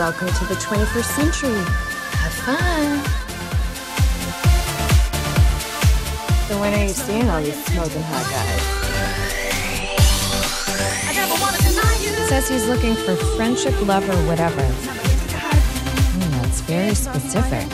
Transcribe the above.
Welcome to the 21st century. Have fun. So when are you seeing all these smoking hot guys? I never wanted to lie, you know. Says he's looking for friendship, love, or whatever. That's very specific.